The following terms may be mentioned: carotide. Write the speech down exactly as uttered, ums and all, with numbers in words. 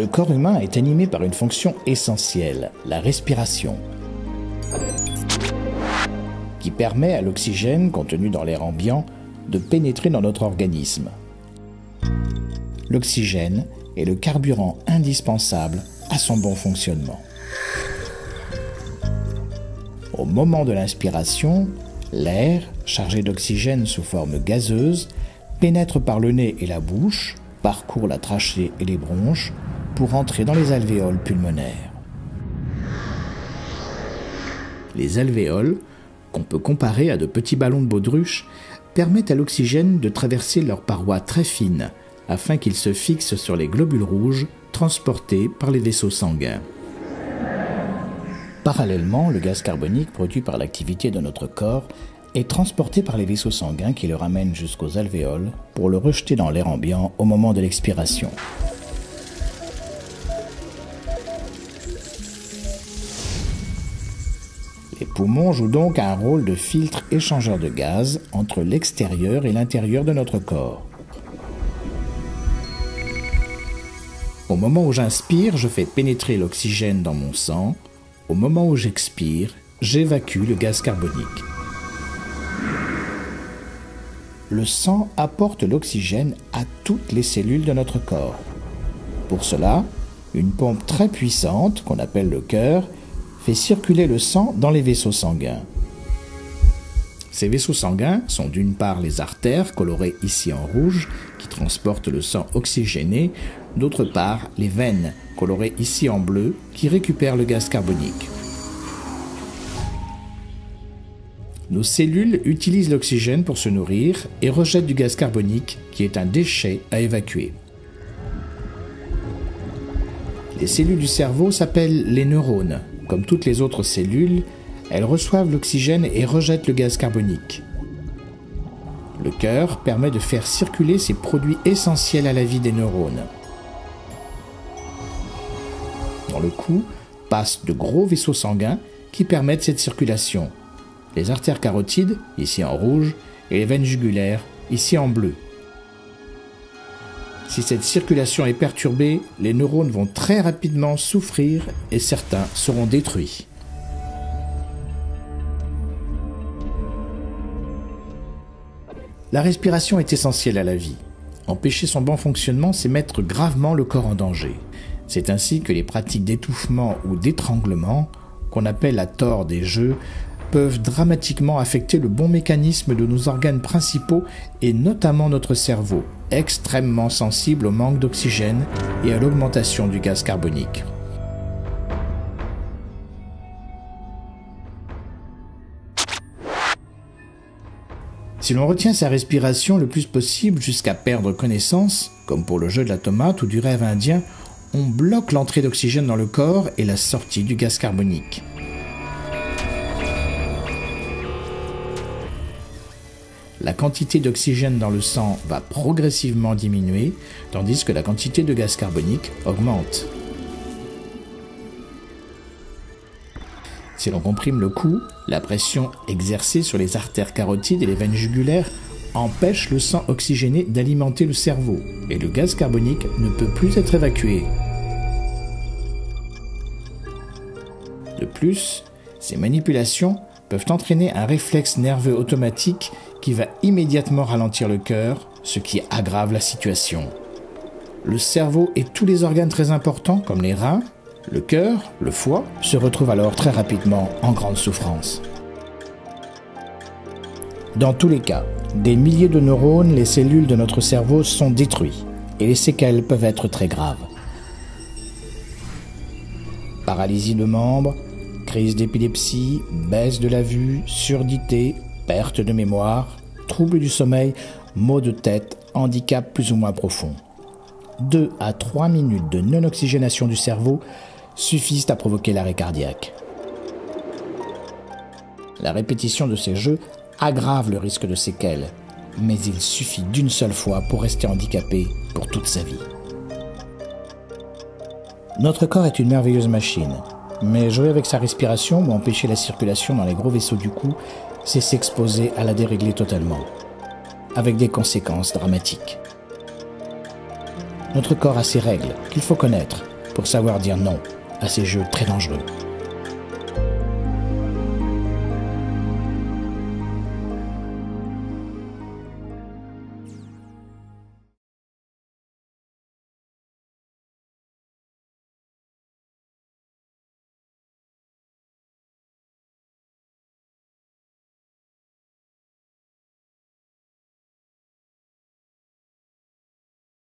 le corps humain est animé par une fonction essentielle, la respiration, qui permet à l'oxygène contenu dans l'air ambiant de pénétrer dans notre organisme. L'oxygène est le carburant indispensable à son bon fonctionnement. Au moment de l'inspiration, l'air, chargé d'oxygène sous forme gazeuse, pénètre par le nez et la bouche, parcourt la trachée et les bronches pour entrer dans les alvéoles pulmonaires. Les alvéoles, qu'on peut comparer à de petits ballons de baudruche, permettent à l'oxygène de traverser leurs parois très fines afin qu'il se fixe sur les globules rouges transportés par les vaisseaux sanguins. Parallèlement, le gaz carbonique produit par l'activité de notre corps est transporté par les vaisseaux sanguins qui le ramènent jusqu'aux alvéoles pour le rejeter dans l'air ambiant au moment de l'expiration. Les poumons jouent donc un rôle de filtre échangeur de gaz entre l'extérieur et l'intérieur de notre corps. Au moment où j'inspire, je fais pénétrer l'oxygène dans mon sang. Au moment où j'expire, j'évacue le gaz carbonique. Le sang apporte l'oxygène à toutes les cellules de notre corps. Pour cela, une pompe très puissante, qu'on appelle le cœur, fait circuler le sang dans les vaisseaux sanguins. Ces vaisseaux sanguins sont d'une part les artères, colorées ici en rouge, qui transportent le sang oxygéné, d'autre part les veines, colorées ici en bleu, qui récupèrent le gaz carbonique. Nos cellules utilisent l'oxygène pour se nourrir et rejettent du gaz carbonique, qui est un déchet à évacuer. Les cellules du cerveau s'appellent les neurones. Comme toutes les autres cellules, elles reçoivent l'oxygène et rejettent le gaz carbonique. Le cœur permet de faire circuler ces produits essentiels à la vie des neurones. Dans le cou passent de gros vaisseaux sanguins qui permettent cette circulation. Les artères carotides, ici en rouge, et les veines jugulaires, ici en bleu. Si cette circulation est perturbée, les neurones vont très rapidement souffrir et certains seront détruits. La respiration est essentielle à la vie. Empêcher son bon fonctionnement, c'est mettre gravement le corps en danger. C'est ainsi que les pratiques d'étouffement ou d'étranglement, qu'on appelle à tort des jeux, peuvent dramatiquement affecter le bon mécanisme de nos organes principaux et notamment notre cerveau, extrêmement sensible au manque d'oxygène et à l'augmentation du gaz carbonique. Si l'on retient sa respiration le plus possible jusqu'à perdre connaissance, comme pour le jeu de la tomate ou du rêve indien, on bloque l'entrée d'oxygène dans le corps et la sortie du gaz carbonique. La quantité d'oxygène dans le sang va progressivement diminuer, tandis que la quantité de gaz carbonique augmente. Si l'on comprime le cou, la pression exercée sur les artères carotides et les veines jugulaires empêche le sang oxygéné d'alimenter le cerveau et le gaz carbonique ne peut plus être évacué. De plus, ces manipulations peuvent entraîner un réflexe nerveux automatique qui va immédiatement ralentir le cœur, ce qui aggrave la situation. Le cerveau et tous les organes très importants comme les reins, le cœur, le foie, se retrouvent alors très rapidement en grande souffrance. Dans tous les cas, des milliers de neurones, les cellules de notre cerveau sont détruites et les séquelles peuvent être très graves. Paralysie de membres, crise d'épilepsie, baisse de la vue, surdité, perte de mémoire, troubles du sommeil, maux de tête, handicap plus ou moins profond. deux à trois minutes de non-oxygénation du cerveau suffisent à provoquer l'arrêt cardiaque. La répétition de ces jeux aggrave le risque de séquelles, mais il suffit d'une seule fois pour rester handicapé pour toute sa vie. Notre corps est une merveilleuse machine, mais jouer avec sa respiration ou empêcher la circulation dans les gros vaisseaux du cou, c'est s'exposer à la dérégler totalement, avec des conséquences dramatiques. Notre corps a ses règles qu'il faut connaître pour savoir dire non à ces jeux très dangereux.